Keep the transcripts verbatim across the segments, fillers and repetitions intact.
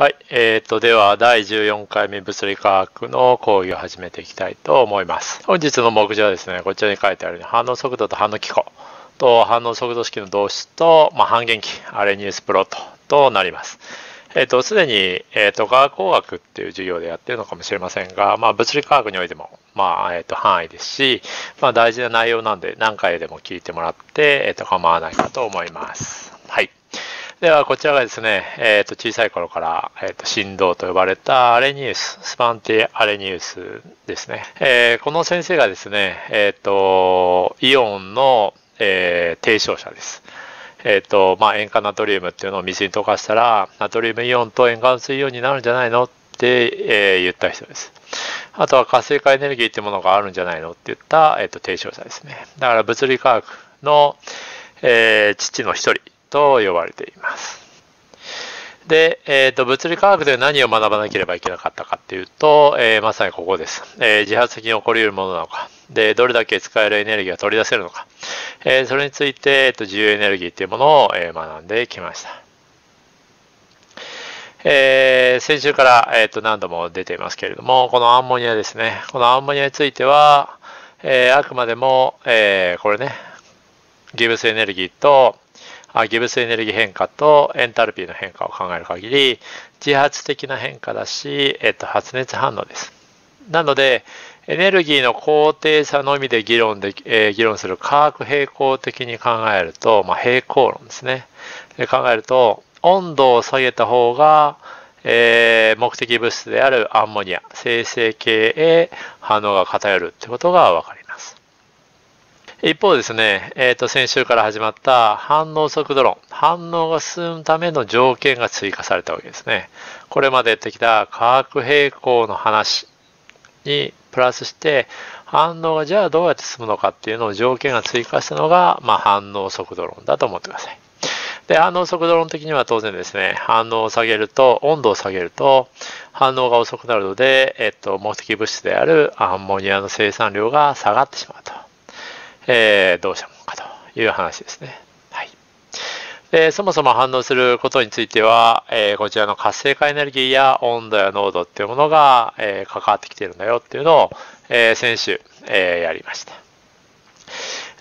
はい、えーと、ではだいじゅうよんかいめ物理化学の講義を始めていきたいと思います。本日の目次はですね、こちらに書いてあるように反応速度と反応機構と反応速度式の動詞と、まあ、半減期、アレニウスプロットとなります。えーと、すでに、えーと、化学工学っていう授業でやってるのかもしれませんが、まあ、物理化学においても、まあ、えーと、範囲ですし、まあ、大事な内容なんで何回でも聞いてもらって、えーと、構わないかと思います。はい。では、こちらがですね、えっと、小さい頃から、えっと、振動と呼ばれたアレニウス、スパンティアレニウスですね。えー、この先生がですね、えっと、イオンの、えー、提唱者です。えっと、まあ、塩化ナトリウムっていうのを水に溶かしたら、ナトリウムイオンと塩化水イオンになるんじゃないのって、えー、言った人です。あとは活性化エネルギーっていうものがあるんじゃないのって言った、えっと、提唱者ですね。だから、物理化学の、えー、父の一人。と呼ばれています。で、えーと、物理化学で何を学ばなければいけなかったかっていうと、えー、まさにここです、えー。自発的に起こり得るものなのか、で、どれだけ使えるエネルギーが取り出せるのか、えー、それについて、えーと、自由エネルギーっていうものを、えー、学んできました。えー、先週から、えーと、何度も出ていますけれども、このアンモニアですね。このアンモニアについては、えー、あくまでも、えー、これね、ギブスエネルギーと、ギブスエネルギー変化とエンタルピーの変化を考える限り自発的な変化だし、えっと、発熱反応です。なのでエネルギーの高低差のみで議論で、えー、議論する化学平衡的に考えると、まあ、平衡論ですね。で考えると温度を下げた方が、えー、目的物質であるアンモニア生成系へ反応が偏るってことが分かります。一方ですね、えーと、先週から始まった反応速度論、反応が進むための条件が追加されたわけですね。これまでやってきた化学平衡の話にプラスして、反応がじゃあどうやって進むのかっていうのを条件が追加したのが、まあ、反応速度論だと思ってください。で、反応速度論的には当然ですね、反応を下げると、温度を下げると、反応が遅くなるので、えーと、目的物質であるアンモニアの生産量が下がってしまうと。えー、どうしたものかという話ですね。はい、でそもそも反応することについては、えー、こちらの活性化エネルギーや温度や濃度っていうものが、えー、関わってきてるんだよっていうのを、えー、先週、えー、やりました。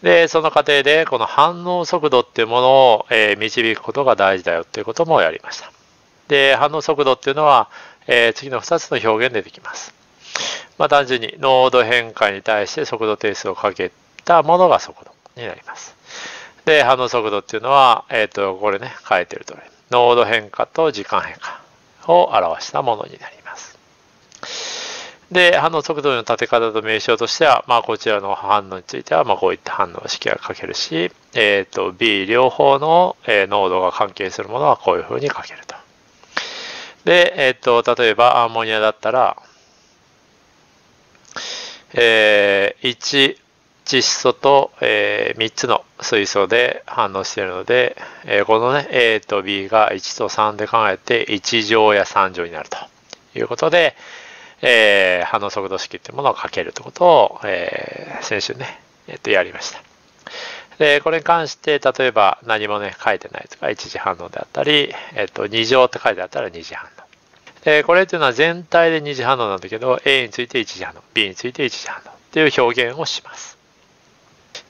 でその過程でこの反応速度っていうものを、えー、導くことが大事だよっていうこともやりました。で反応速度っていうのは、えー、次のふたつの表現でできます。まあ、単純に濃度変化に対して速度定数をかけてものが速度になります。で、反応速度っていうのは、えっと、これね、書いてる通り、濃度変化と時間変化を表したものになります。で、反応速度の立て方と名称としては、まあ、こちらの反応については、まあ、こういった反応式が書けるし、えっと、B 両方の濃度が関係するものはこういうふうに書けると。で、えっと、例えばアンモニアだったら、えー、いち、窒素と、えー、みっつの水素で反応しているので、えー、このね A と B がいちとさんで考えていち乗やさん乗になるということで、えー、反応速度式っていうものをかけるということを、えー、先週ね、えー、とやりました。でこれに関して例えば何もね書いてないとかいち次反応であったり、えー、とに乗って書いてあったらに次反応でこれっていうのは全体でに次反応なんだけど A についていち次反応 B についていち次反応っていう表現をします。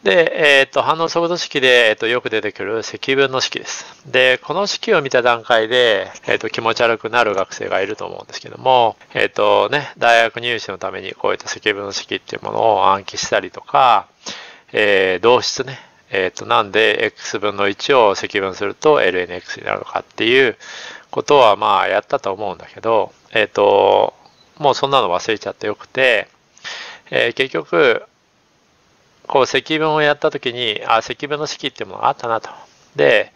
で、えっと、反応速度式で、えっと、よく出てくる積分の式です。で、この式を見た段階で、えっと、気持ち悪くなる学生がいると思うんですけども、えっとね、大学入試のためにこういった積分の式っていうものを暗記したりとか、えー、同質ね、えっと、なんで x 分のいちを積分すると エルエヌエックス になるのかっていうことは、まあ、やったと思うんだけど、えっと、もうそんなの忘れちゃってよくて、えー、結局、こう積分をやった時にあ積分の式っていうものがあったなと。で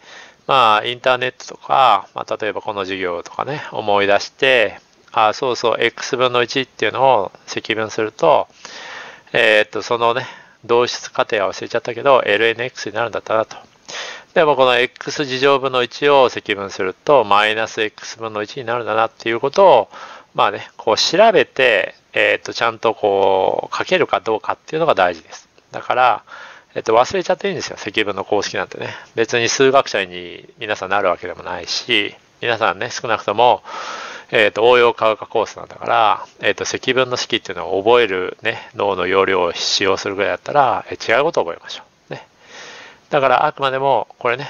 まあインターネットとか、まあ、例えばこの授業とかね思い出してあそうそう x 分のいちっていうのを積分すると、えー、っとそのね同質過程は忘れちゃったけど エルエヌエックス になるんだったなと。でもこの x 次乗分のいちを積分するとマイナス x 分のいちになるんだなっていうことをまあねこう調べて、えー、っとちゃんとこう書けるかどうかっていうのが大事です。だから、えっと、忘れちゃっていいんですよ。積分の公式なんてね。別に数学者に皆さんなるわけでもないし、皆さんね、少なくとも、えー、と応用化学コースなんだから、えー、と積分の式っていうのを覚える、ね、脳の容量を使用するぐらいだったら、えー、違うことを覚えましょう、ね。だからあくまでもこれね、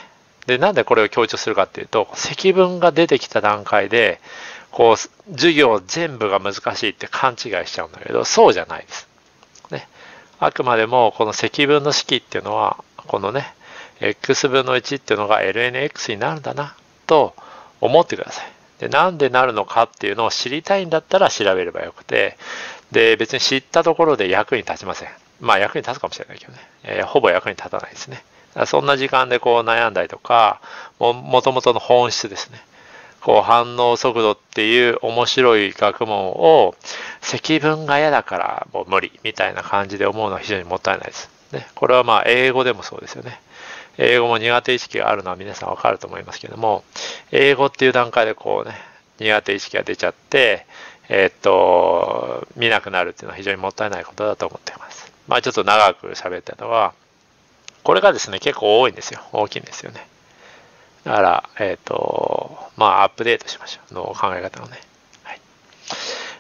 でなんでこれを強調するかっていうと、積分が出てきた段階でこう授業全部が難しいって勘違いしちゃうんだけど、そうじゃないです。ね、あくまでもこの積分の式っていうのはこのね エックスぶんのいちっていうのが エルエヌエックス になるんだなと思ってください。でなんでなるのかっていうのを知りたいんだったら調べればよくて、で別に知ったところで役に立ちません。まあ役に立つかもしれないけどね、えー、ほぼ役に立たないですね。そんな時間でこう悩んだりとか、もともとの本質ですね。こう反応速度っていう面白い学問を積分が嫌だからもう無理みたいな感じで思うのは非常にもったいないです。ね、これはまあ英語でもそうですよね。英語も苦手意識があるのは皆さんわかると思いますけども、英語っていう段階でこうね、苦手意識が出ちゃって、えー、っと、見なくなるっていうのは非常にもったいないことだと思っています。まあちょっと長く喋ったのは、これがですね、結構多いんですよ。大きいんですよね。だから、えっと、まあ、アップデートしましょう。の考え方をね。はい。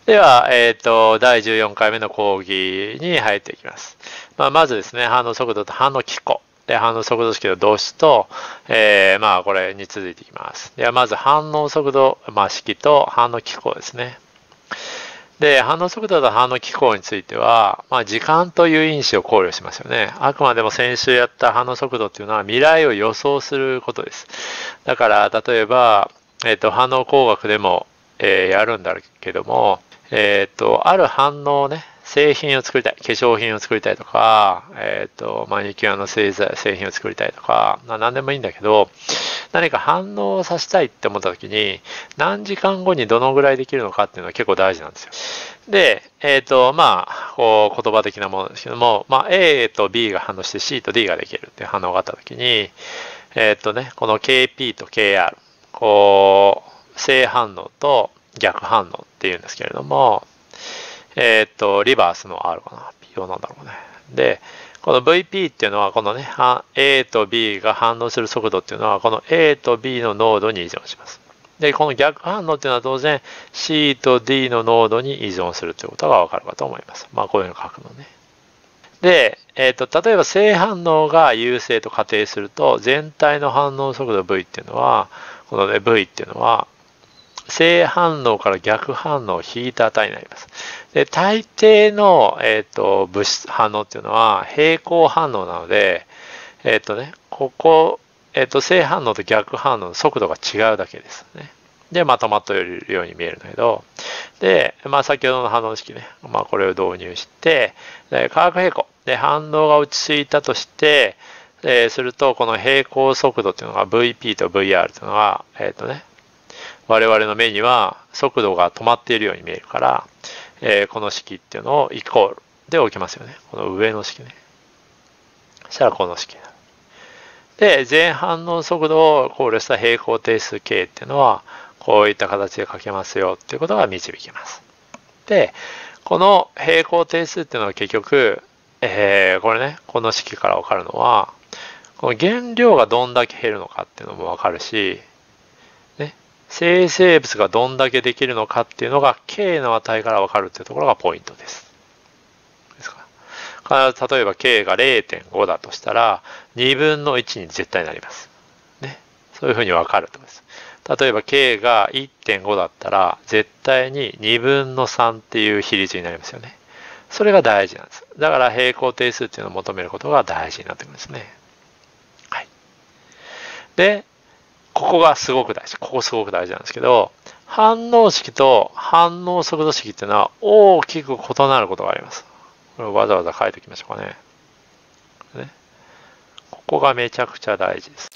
では、えっと、だいじゅうよんかいめの講義に入っていきます。まあ、まずですね、反応速度と反応機構。で、反応速度式の動詞と、えー、まあ、これに続いていきます。では、まず反応速度、まあ、式と反応機構ですね。で、反応速度と反応機構については、まあ、時間という因子を考慮しますよね。あくまでも先週やった反応速度っていうのは未来を予想することです。だから、例えば、えっと、反応工学でも、えー、やるんだけども、えっと、ある反応をね、製品を作りたい、化粧品を作りたいとか、えっと、マニキュアの製剤、製品を作りたいとか、まあ、何でもいいんだけど、何か反応をさせたいって思った時に何時間後にどのぐらいできるのかっていうのは結構大事なんですよ。で、えっと、まあ、こう言葉的なものですけども、まあ、A と B が反応して C と D ができるっていう反応があった時に、えっとね、この ケーピー と ケーアール、こう、正反応と逆反応っていうんですけれども、えっと、リバースの R かな、P はなんだろうね。で、この ブイピー っていうのは、このね、A と B が反応する速度っていうのは、この A と B の濃度に依存します。で、この逆反応っていうのは当然 C と D の濃度に依存するということがわかるかと思います。まあ、こういうのを書くのね。で、えっと、例えば正反応が優勢と仮定すると、全体の反応速度 V っていうのは、このね、V っていうのは、正反応から逆反応を引いた値になります。で、大抵の、えー、と物質反応っていうのは平行反応なので、えっ、ー、とね、ここ、えー、と正反応と逆反応の速度が違うだけですね。で、まとまっているように見えるんだけど、で、まあ、先ほどの反応式ね、まあ、これを導入して、で化学平衡で反応が落ち着いたとして、えー、すると、この平行速度っていうのが ブイピー と ブイアール っていうのは、えっ、ー、とね、我々の目には速度が止まっているように見えるから、えー、この式っていうのをイコールで置きますよね。この上の式ね。そしたらこの式になる。で、前半の速度を考慮した平行定数 K っていうのは、こういった形で書けますよっていうことが導きます。で、この平行定数っていうのは結局、えー、これね、この式から分かるのは、この原料がどんだけ減るのかっていうのも分かるし、生成物がどんだけできるのかっていうのが K の値から分かるっていうところがポイントです。ですから必ず例えば K が れいてんご だとしたらにぶんのいちに絶対になります。ね、そういうふうに分かると思います。例えば K が いってんご だったら絶対ににぶんのさんっていう比率になりますよね。それが大事なんです。だから平行定数っていうのを求めることが大事になってくるんですね。はい。で、ここがすごく大事。ここすごく大事なんですけど、反応式と反応速度式っていうのは大きく異なることがあります。これをわざわざ書いておきましょうかね。ね。ここがめちゃくちゃ大事です。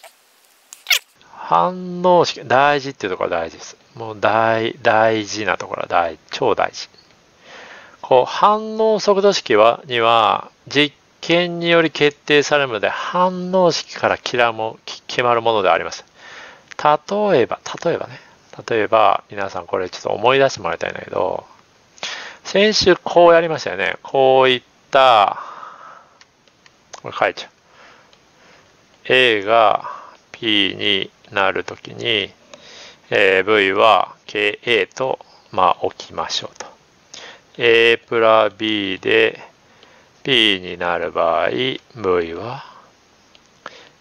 反応式、大事っていうところが大事です。もう大、大事なところは大、超大事。こう、反応速度式は、には、実験により決定されるので、反応式から決まるものであります。例えば、例えばね、例えば、皆さんこれちょっと思い出してもらいたいんだけど、先週こうやりましたよね。こういった、これ書いちゃう。A が P になるときに、えー、V は ケーエー と、まあ、置きましょうと。A プラ B で B になる場合、V は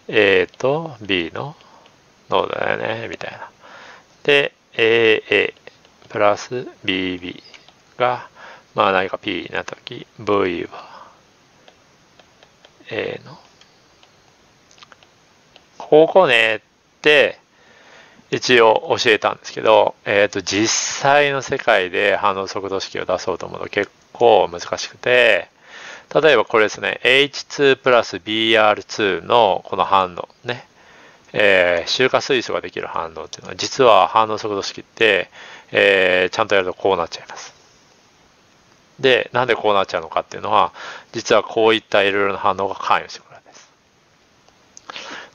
A と B の濃度だよね、みたいな。で、エーエー プラス ビービー が、まあ何か P になったとき、V は A の。ここねって、一応教えたんですけど、えっと、実際の世界で反応速度式を出そうと思うと結構難しくて、例えばこれですね、エイチツー プラス ビーアールツー のこの反応ね、えー、臭化水素ができる反応っていうのは、実は反応速度式って、えー、ちゃんとやるとこうなっちゃいます。で、なんでこうなっちゃうのかっていうのは、実はこういったいろいろな反応が関与してくる。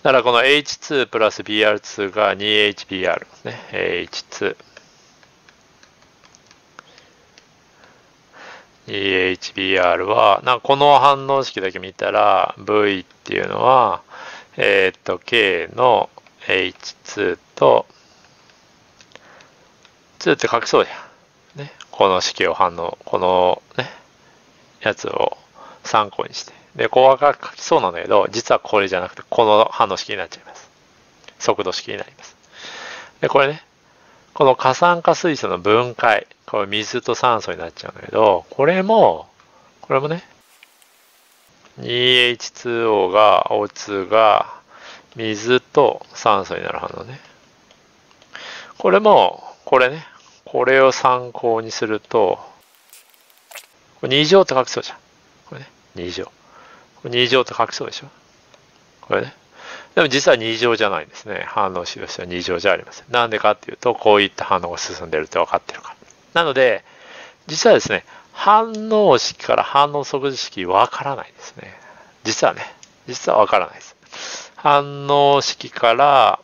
だからこの エイチツー プラス ビーアールツー が ツーエイチビーアール ですね。エイチツー。ツーエイチビーアール は、なんかこの反応式だけ見たら、V っていうのは、えっと、K の エイチツー と、にって書きそうじゃん。ね。この式を反応、このね、やつを参考にして。で、ここは書きそうなんだけど、実はこれじゃなくて、この反応式になっちゃいます。速度式になります。で、これね、この過酸化水素の分解、これ水と酸素になっちゃうんだけど、これも、これもね、ツーエイチツーオー が、オーツー が、水と酸素になる反応ね。これも、これね、これを参考にすると、に乗って書きそうじゃん。これね、に乗。に乗って書きそうでしょ。これね。でも実はに乗じゃないんですね。反応式としてはに乗じゃありません。なんでかっていうと、こういった反応が進んでるって分かってるから。なので、実はですね、反応式から反応速度式分からないですね。実はね、実は分からないです。反応式から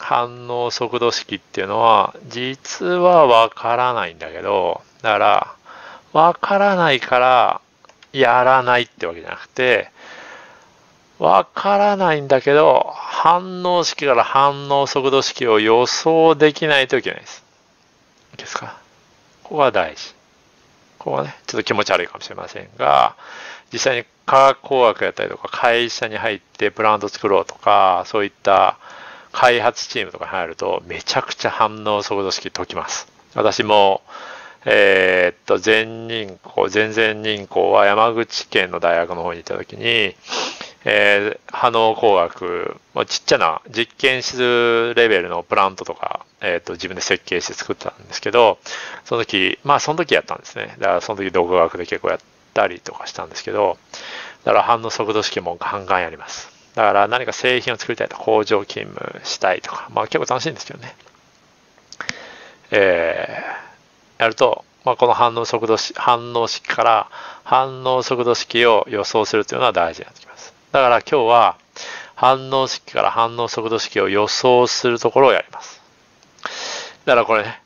反応速度式っていうのは、実は分からないんだけど、だから、分からないから、やらないってわけじゃなくて、わからないんだけど、反応式から反応速度式を予想できないといけないです。いいですか？ここが大事。ここはね、ちょっと気持ち悪いかもしれませんが、実際に化学工学やったりとか、会社に入ってプラント作ろうとか、そういった開発チームとかに入ると、めちゃくちゃ反応速度式解きます。私も、えっと、前任校、前々任校は山口県の大学の方に行った時に、えー、反応工学、ちっちゃな実験室レベルのプラントとか、えー、っと、自分で設計して作ったんですけど、その時、まあその時やったんですね。だからその時独学で結構やったりとかしたんですけど、だから反応速度式もガンガンやります。だから何か製品を作りたいとか、工場勤務したいとか、まあ結構楽しいんですけどね。えー、やると、まあ、この反応速度式、反応式から反応速度式を予想するというのは大事になってきます。だから今日は反応式から反応速度式を予想するところをやります。だからこれね、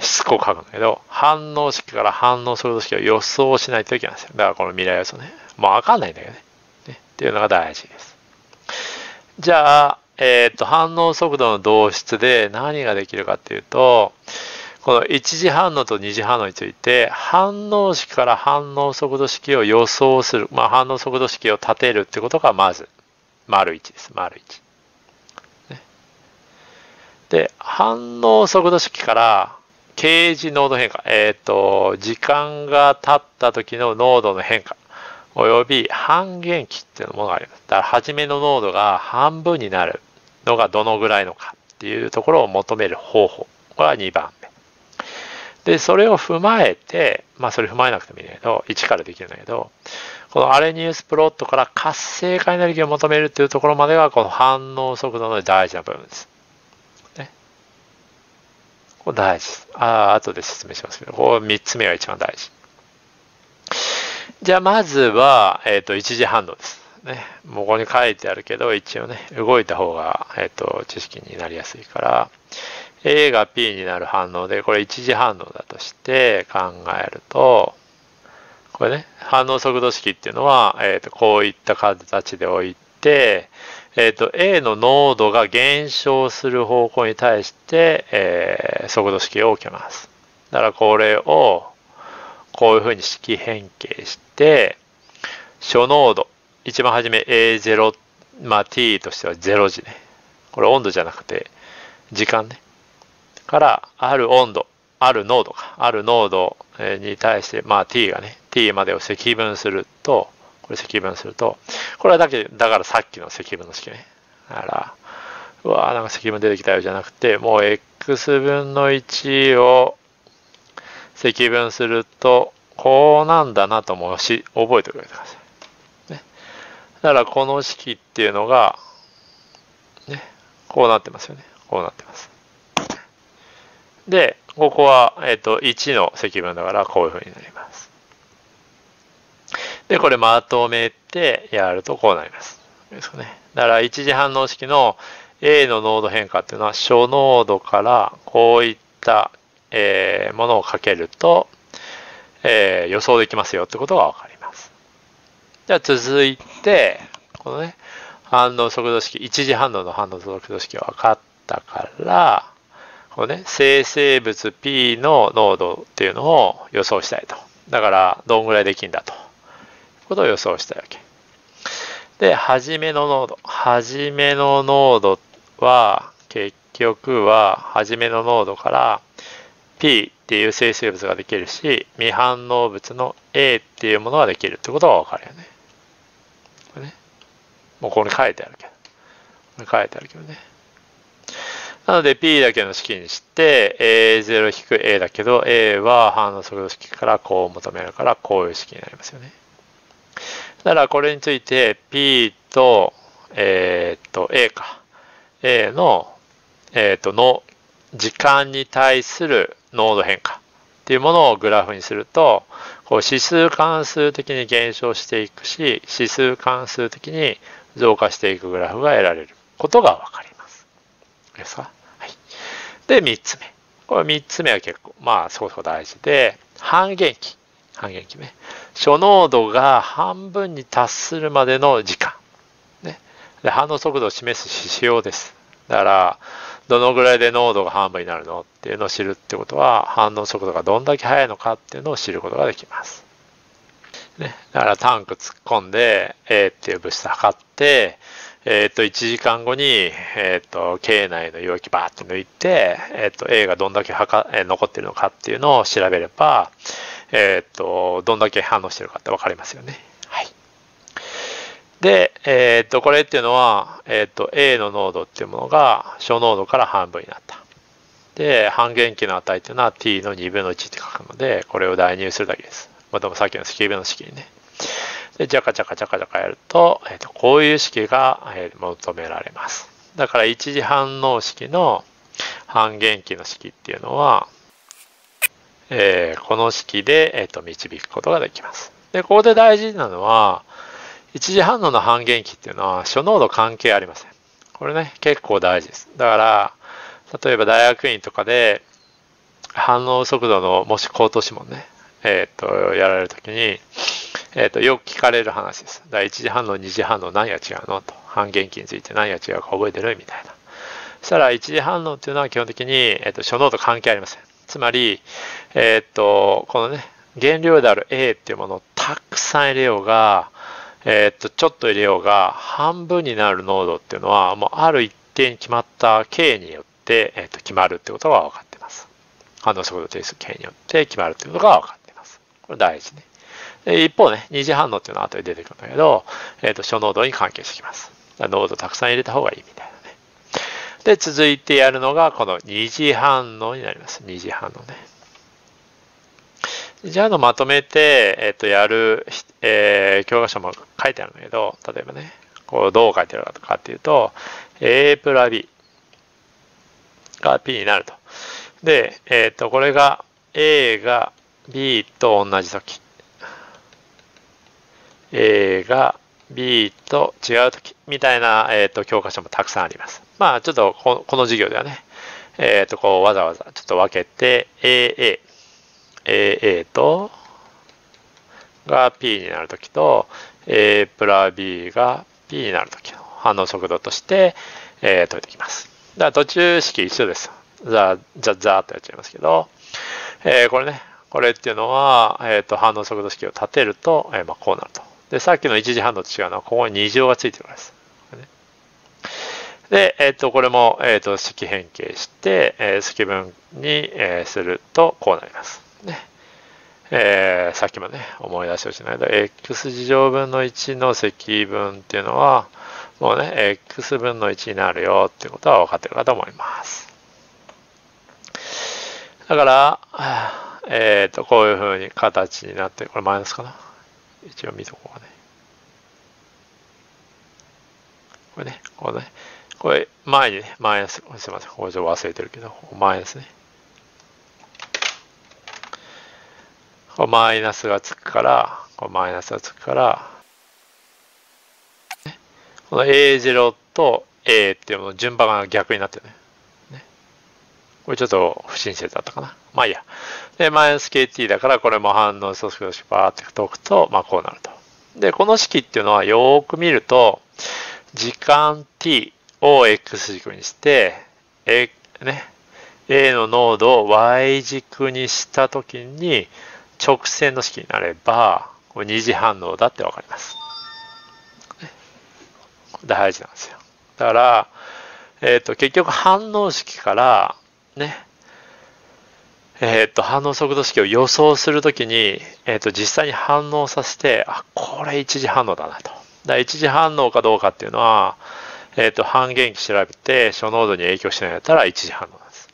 しつこく書くんだけど、反応式から反応速度式を予想しないといけないんですよ。だからこの未来予想ね、もうわかんないんだけどね。ねっていうのが大事です。じゃあ、えっと、反応速度の導出で何ができるかっていうと、この一次反応と二次反応について、反応式から反応速度式を予想する。まあ、反応速度式を立てるってことがまず、丸一です。丸一、ね。で、反応速度式から、K次濃度変化。えっと、時間が経った時の濃度の変化。および半減期っていうものがあります。だから、初めの濃度が半分になるのがどのぐらいのかっていうところを求める方法。これはにばんめ。で、それを踏まえて、まあそれ踏まえなくてもいいんだけど、いちからできるんだけど、このアレニウスプロットから活性化エネルギーを求めるっていうところまでが、この反応速度の大事な部分です。ね。これ大事です。あ、後で説明しますけど、こうみっつめが一番大事。じゃあまずは、えっと、一次反応です。ね。もうここに書いてあるけど、一応ね、動いた方が、えっと、知識になりやすいから、A が P になる反応で、これ一次反応だとして考えると、これね、反応速度式っていうのは、えっと、こういった形で置いて、えーと、A の濃度が減少する方向に対して、えー、速度式を受けます。だからこれをこういうふうに式変形して、初濃度、一番初め エーゼロ、まあ、t としてはゼロじね。これ温度じゃなくて時間ね。から、ある温度、ある濃度か、ある濃度に対して、まあ t がね、t までを積分すると、これ積分すると、これはだけ、だからさっきの積分の式ね。だから、うわーなんか積分出てきたよじゃなくて、もう x 分のいちを積分すると、こうなんだなともし覚えておいてください。ね。だからこの式っていうのが、ね、こうなってますよね。こうなってます。で、ここは、えっと、いちの積分だから、こういうふうになります。で、これまとめてやるとこうなります。ですかね。だから、一次反応式の A の濃度変化っていうのは、初濃度からこういった、えー、ものをかけると、えー、予想できますよってことがわかります。じゃあ、続いて、このね、反応速度式、一次反応の反応速度式が分かったから、このね、生成物 P の濃度っていうのを予想したいと。だから、どんぐらいできるんだと。ことを予想したいわけ。で、初めの濃度。初めの濃度は、結局は、初めの濃度から P っていう生成物ができるし、未反応物の A っていうものができるってことがわかるよね。これね。もうここに書いてあるけど。ここに書いてあるけどね。なので P だけの式にして エーゼロ エー だけど A は反応速度式からこう求めるからこういう式になりますよね。だからこれについて P と、えー、っと A か A の、えー、っとの時間に対する濃度変化っていうものをグラフにするとこう指数関数的に減少していくし指数関数的に増加していくグラフが得られることが分かります。ですか？はい。で、三つ目。これ三つ目は結構、まあ、そこそこ大事で、半減期。半減期ね。初濃度が半分に達するまでの時間。ね。で、反応速度を示す指標です。だから、どのぐらいで濃度が半分になるのっていうのを知るってことは、反応速度がどんだけ速いのかっていうのを知ることができます。ね。だから、タンク突っ込んで、A っていう物質測って、えっと、いちじかんごに、えっと、系内の溶液バーって抜いて、えっと、A がどんだけはか、えー、残ってるのかっていうのを調べれば、えっと、どんだけ反応してるかってわかりますよね。はい。で、えっと、これっていうのは、えっと、A の濃度っていうものが、初濃度から半分になった。で、半減期の値っていうのは t のにぶんのいちって書くので、これを代入するだけです。まあ、でもさっきの積分の式にね。で、ジャカジャカジャカジャカやると、えー、とこういう式が、えー、求められます。だから一次反応式の半減期の式っていうのは、えー、この式で、えー、と導くことができます。で、ここで大事なのは、一次反応の半減期っていうのは初濃度関係ありません。これね、結構大事です。だから、例えば大学院とかで反応速度の、もし高等諮問ね、えっ、ー、と、やられるときに、えっと、よく聞かれる話です。第一次反応、二次反応、何が違うのと。半減期について何が違うか覚えてるみたいな。そしたら、一次反応っていうのは基本的に、えっと、初濃度関係ありません。つまり、えっと、このね、原料である A っていうものをたくさん入れようが、えっと、ちょっと入れようが、半分になる濃度っていうのは、もうある一定に決まった K によって、えっと、決まるってことが分かってます。反応速度定数 K によって決まるってことが分かってます。これ大事ね。一方ね、二次反応っていうのは後で出てくるんだけど、えっと、初濃度に関係してきます。濃度たくさん入れた方がいいみたいなね。で、続いてやるのが、この二次反応になります。二次反応ね。二次反応まとめて、えっと、やる、えー、教科書も書いてあるんだけど、例えばね、こう、どう書いてあるかっていうと、A プラ B が P になると。で、えっと、これが A が B と同じとき。A が B と違うときみたいな、えー、と教科書もたくさんあります。まあちょっとこの授業ではね、えー、とこうわざわざちょっと分けて エーエー、エーエー とが P になるときと A プラ B がピーになるときの反応速度として、えー、解いていきます。だから途中式一緒です。ザザザーってやっちゃいますけど、えー、これね、これっていうのは、えー、と反応速度式を立てると、えーまあ、こうなると。で、さっきの一次反応と違うのは、ここに二乗がついてるからです。で、えっと、これも、えっと、式変形して、えー、式分に、えー、すると、こうなります。ね。えー、さっきもね、思い出しをしないと、x 次乗分のいちの積分っていうのは、もうね、x 分のいちになるよっていうことは分かってるかと思います。だから、えっと、こういうふうに形になって、これマイナスかな。一応見とこうかね。これね、こうね。これ、前にね、マイナス、すいません、これちょっと忘れてるけど、マイナスね。こうマイナスがつくから、こうマイナスがつくから、ね、この エーゼロ と A っていうのの順番が逆になってるね。ね。これちょっと不親切だったかな。まあいいや。で、マイナス ケーティー だから、これも反応速度式バーって解くと、まあこうなると。で、この式っていうのはよーく見ると、時間 t、を x 軸にして、A ね、A の濃度を y 軸にしたときに直線の式になれば、これ二次反応だってわかります。大事なんですよ。だから、えー、と結局反応式から、ねえー、と反応速度式を予想するときに、えー、と実際に反応させて、あ、これ一次反応だなと。だから一次反応かどうかっていうのは、えっと、半減期調べて、初濃度に影響しないんだったら一次反応なんです。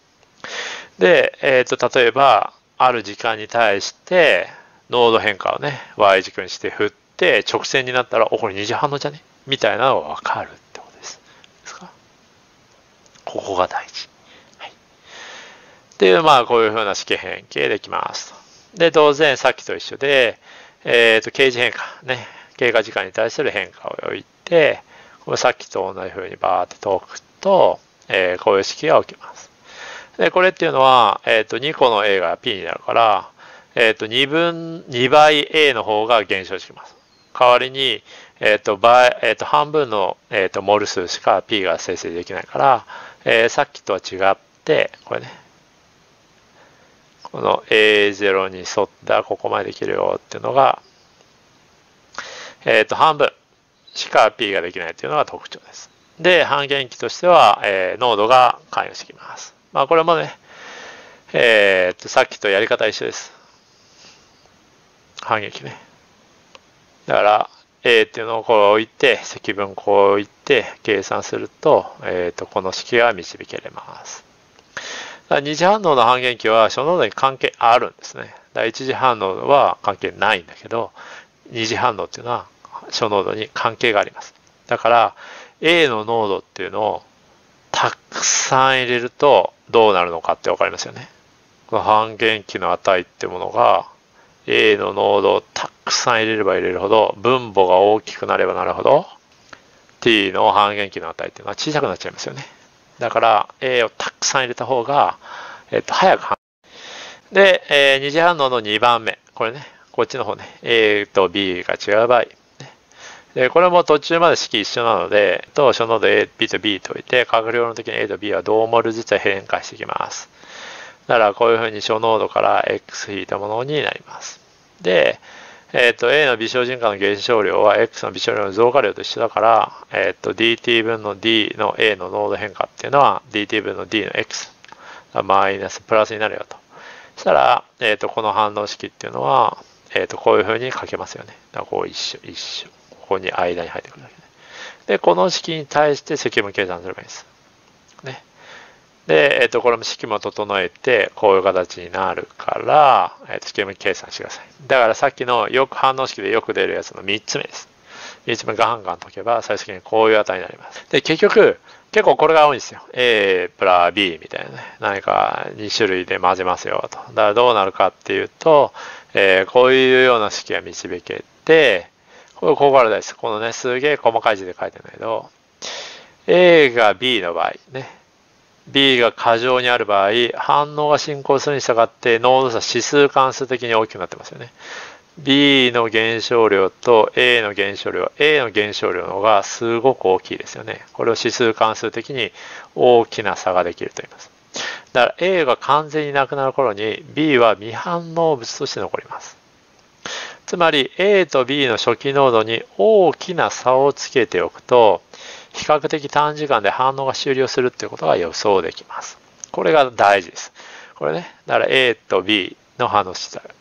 で、えっと、例えば、ある時間に対して、濃度変化をね、y 軸にして振って、直線になったら、お、これ二次反応じゃねみたいなのがわかるってことです。ですか？ここが大事。はい。っていう、まあ、こういうふうな式変形できます。で、当然、さっきと一緒で、えっと、経時変化、ね、経過時間に対する変化を置いて、これさっきと同じ風にバーって解くと、えー、こういう式が起きます。で、これっていうのは、えっと、にこの A が P になるから、えっと、にぶん、にばい A の方が減少してきます。代わりに、えっと、倍、えっと、半分の、えっと、モル数しか P が生成できないから、えー、さっきとは違って、これね、この エーゼロ に沿ったここまでできるよっていうのが、えっと、半分。しか P ができないというのが特徴です。で、半減期としては、えー、濃度が関与してきます。まあ、これもね、えー、とさっきとやり方一緒です。半減期ね。だから、A っていうのをこう置いて、積分こう置いて、計算すると、えー、とこの式が導けれます。だから二次反応の半減期は、初濃度に関係あるんですね。だから一次反応は関係ないんだけど、二次反応っていうのは、初濃度に関係があります。だから、A の濃度っていうのをたくさん入れるとどうなるのかってわかりますよね。この半減期の値ってものが、A の濃度をたくさん入れれば入れるほど、分母が大きくなればなるほど、t の半減期の値っていうのは小さくなっちゃいますよね。だから、A をたくさん入れた方が、えっと、早く反応。で、えー、二次反応のにばんめ。これね、こっちの方ね、A と B が違う場合。で、これも途中まで式一緒なので、と初濃度 A、B と B といて、化学量の時に A と B は同モルずつ変化していきます。だから、こういうふうに初濃度から X 引いたものになります。で、えっと、A の微小循環の減少量は X の微小量の増加量と一緒だから、えっと、ディーティー 分の D の A の濃度変化っていうのは、ディーティー 分の D の X、マイナスプラスになるよと。そしたら、えっと、この反応式っていうのは、えっと、こういうふうに書けますよね。だからこう一緒、一緒。ここに間に入ってくるだけ、ね、で、この式に対して積分計算すればいいです。ね。で、えっと、これも式も整えて、こういう形になるから、えっと、積分計算してください。だからさっきのよく反応式でよく出るやつのみっつめです。みっつめガンガン解けば、最終的にこういう値になります。で、結局、結構これが多いんですよ。A プラ B みたいなね。何かに種類で混ぜますよと。だからどうなるかっていうと、えー、こういうような式が導けて、これ、ここからです。このね、すげえ細かい字で書いてないけど、A が B の場合、ね、B が過剰にある場合、反応が進行するに従って、濃度差指数関数的に大きくなってますよね。B の減少量と A の減少量、A の減少量の方がすごく大きいですよね。これを指数関数的に大きな差ができると言います。だから A が完全になくなる頃に B は未反応物として残ります。つまり A と B の初期濃度に大きな差をつけておくと、比較的短時間で反応が終了するということが予想できます。これが大事です。これね、だから A と B の反応を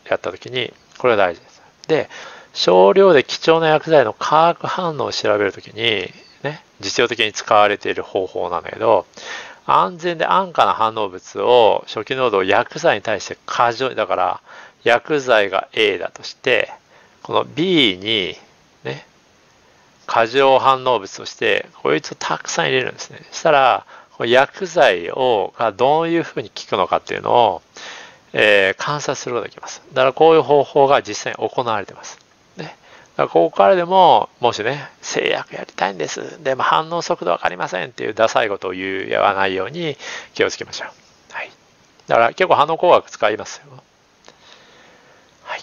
やったときに、これが大事です。で、少量で貴重な薬剤の化学反応を調べるときに、ね、実用的に使われている方法なんだけど、安全で安価な反応物を、初期濃度を薬剤に対して過剰に、だから薬剤が A だとして、この B に、ね、過剰反応物として、こいつをたくさん入れるんですね。したら、薬剤をがどういうふうに効くのかっていうのを、えー、観察することができます。だからこういう方法が実際に行われています。ね、だからここからでも、もしね、製薬やりたいんです。でも反応速度わかりませんっていうダサいことを言わないように気をつけましょう。はい。だから結構反応工学使いますよ。はい。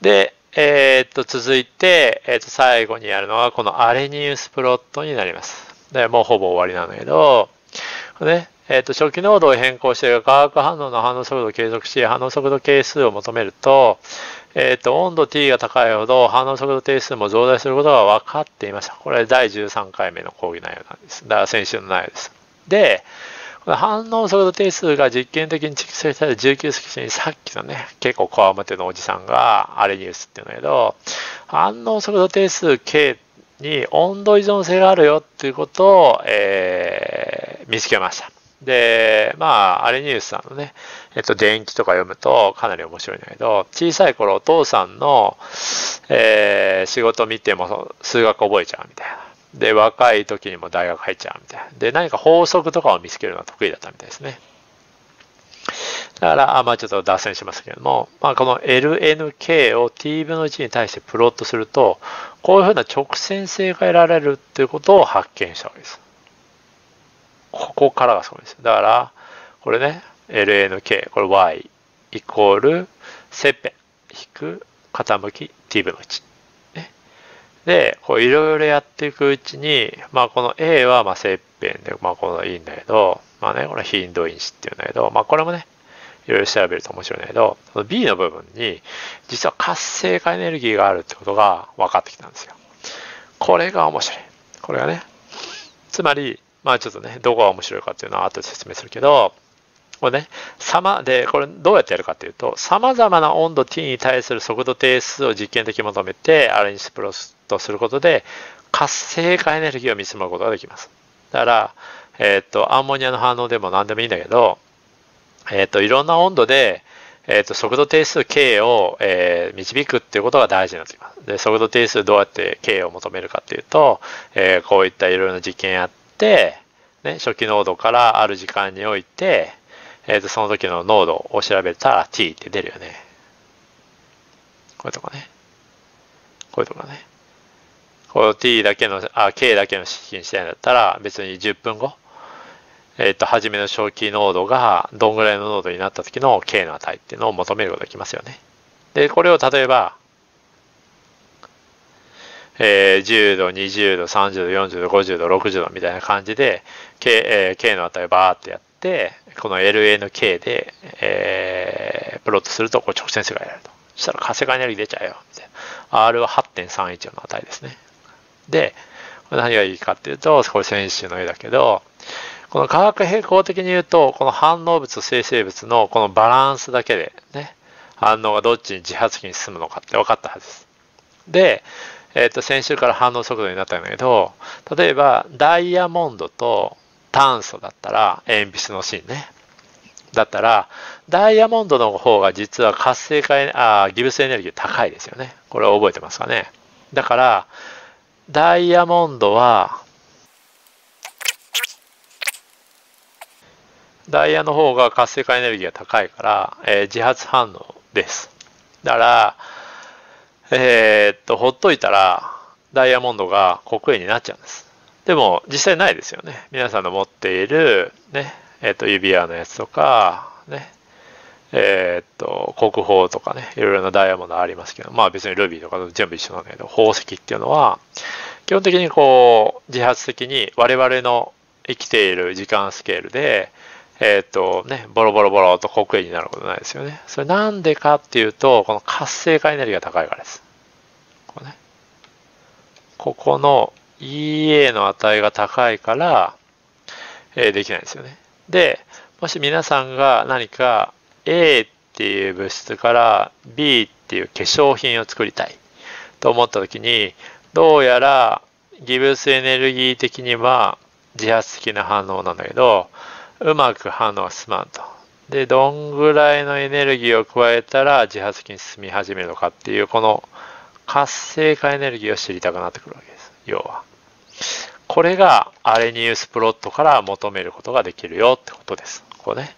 で、えー、っと、続いて、えー、っと、最後にやるのはこのアレニウスプロットになります。で、もうほぼ終わりなんだけど、ね、えっと、初期濃度を変更して化学反応の反応速度を計測し、反応速度係数を求めると、えっと、温度 T が高いほど反応速度定数も増大することが分かっていました。これだいじゅうさんかいめの講義内容なんです。だから先週の内容です。で、この反応速度定数が実験的に蓄積されたじゅうきゅう世紀にさっきのね、結構こわもてのおじさんがアレニウスって言うんだけど、反応速度定数 K に温度依存性があるよっていうことを、えー、見つけました。で、まあ、アレニウスさんのね、えっと、伝記とか読むとかなり面白いんだけど、小さい頃お父さんの、えー、仕事見ても数学覚えちゃうみたいな。で、若い時にも大学入っちゃうみたいな。で、何か法則とかを見つけるのが得意だったみたいですね。だから、まあちょっと脱線しますけれども、まあ、この エルエヌケー を ティーぶんのいちに対してプロットすると、こういうふうな直線性が得られるっていうことを発見したわけです。ここからがすごいですよ。だから、これね、エルエヌケー、これ Y イコール、切片、引く、傾き、ティーぶんのいち。ね、で、こういろいろやっていくうちに、まあこの A はまあ切片で、まあこのいいんだけど、まあね、これ頻度因子っていうんだけど、まあこれもね、いろいろ調べると面白いんだけど、その B の部分に、実は活性化エネルギーがあるってことが分かってきたんですよ。これが面白い。これがね、つまり、まあちょっとね、どこが面白いかっていうのは後で説明するけど、これね、様で、これどうやってやるかっていうと、様々な温度 T に対する速度定数を実験的に求めて、アレニウスプロットすることで、活性化エネルギーを見積もることができます。だから、えっと、アンモニアの反応でも何でもいいんだけど、えっと、いろんな温度で、えっと、速度定数 K を、えー、導くっていうことが大事になってきます。で、速度定数どうやって K を求めるかっていうと、えー、こういったいろいろな実験やって、でね、初期濃度からある時間において、えー、とその時の濃度を調べたら T って出るよね。こういうとこね。こういうとこね。この T だけの、あ、K だけの式にしたいんだったら、別にじゅっぷんご、えっ、ー、と、初めの初期濃度がどんぐらいの濃度になった時の K の値っていうのを求めることができますよね。で、これを例えば、えー、じゅうど、にじゅうど、さんじゅうど、よんじゅうど、ごじゅうど、ろくじゅうどみたいな感じで K,、えー、K の値をバーってやって、この エルエヌケー で、えー、プロットするとこう直線性が得られると。そしたら活性化エネルギー出ちゃうよみたいな。R は はちてんさんいち の値ですね。で、これ何がいいかっていうと、これ先週の絵だけど、この化学平衡的に言うと、この反応物と生成物のこのバランスだけでね、反応がどっちに自発的に進むのかって分かったはずです。で、えっと先週から反応速度になったんだけど、例えばダイヤモンドと炭素だったら、鉛筆の芯ね。だったら、ダイヤモンドの方が実は活性化、あ、ギブスエネルギー高いですよね。これを覚えてますかね。だから、ダイヤモンドは、ダイヤの方が活性化エネルギーが高いから、えー、自発反応です。だから、えーっと、ほっといたら、ダイヤモンドが黒鉛になっちゃうんです。でも、実際ないですよね。皆さんの持っている、ね、えーっと、指輪のやつとか、ね、えー、っと、国宝とかね、いろいろなダイヤモンドありますけど、まあ別にルビーとか全部一緒なんだけど、宝石っていうのは、基本的にこう、自発的に我々の生きている時間スケールで、えー、っとね、ボロボロボロと黒鉛になることないですよね。それなんでかっていうと、この活性化エネルギーが高いからです。ここね。ここの イーエー の値が高いから、えー、できないんですよね。で、もし皆さんが何か A っていう物質から B っていう化粧品を作りたいと思った時に、どうやらギブスエネルギー的には自発的な反応なんだけど、うまく反応が進まんと。で、どんぐらいのエネルギーを加えたら自発的に進み始めるのかっていう、この活性化エネルギーを知りたくなってくるわけです。要は。これがアレニウスプロットから求めることができるよってことです。ここね。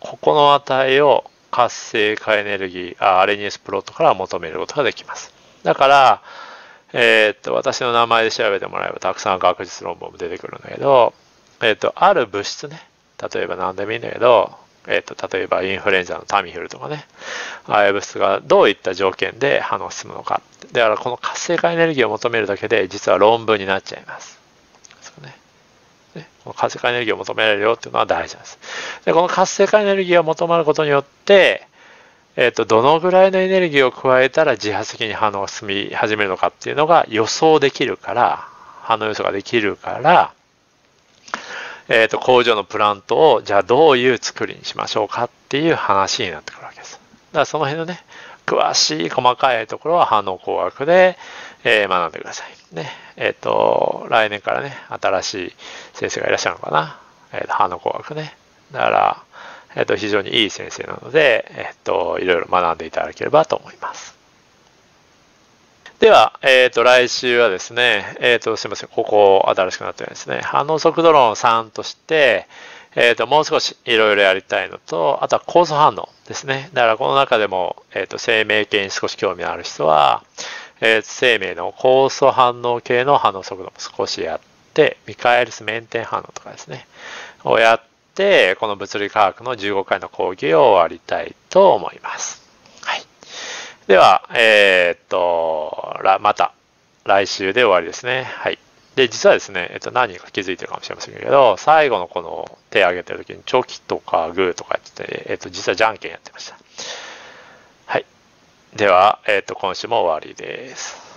ここの値を活性化エネルギー、あ、アレニウスプロットから求めることができます。だから、えー、っと、私の名前で調べてもらえばたくさん学術論文も出てくるんだけど、えー、っと、ある物質ね。例えば何でもいいんだけど、えっと、例えばインフルエンザのタミフルとかね、ああいう物質がどういった条件で反応が進むのか。だからこの活性化エネルギーを求めるだけで実は論文になっちゃいます。そうね。ね。この活性化エネルギーを求められるよっていうのは大事なんです。で、この活性化エネルギーを求めることによって、えっと、どのぐらいのエネルギーを加えたら自発的に反応が進み始めるのかっていうのが予想できるから、反応予想ができるから、えっと、工場のプラントを、じゃあどういう作りにしましょうかっていう話になってくるわけです。だからその辺のね、詳しい細かいところは反応工学で、えー、学んでください。ね。えっと、来年からね、新しい先生がいらっしゃるのかな。えっと、反応工学ね。だから、えっと、非常にいい先生なので、えっと、いろいろ学んでいただければと思います。では、えっと、来週はですね、えっと、すみません、ここ新しくなってるんですね。反応速度論さんとして、えっと、もう少しいろいろやりたいのと、あとは酵素反応ですね。だからこの中でも、えっと、生命系に少し興味のある人は、えっと、生命の酵素反応系の反応速度も少しやって、ミカエルスメンテン反応とかですね、をやって、この物理科学のじゅうごかいの講義を終わりたいと思います。では、えー、っと、また、来週で終わりですね。はい。で、実はですね、えっと、何人か気づいてるかもしれませんけど、最後のこの手を挙げてる時に、チョキとかグーとかやってて、えっと、実はじゃんけんやってました。はい。では、えっと、今週も終わりです。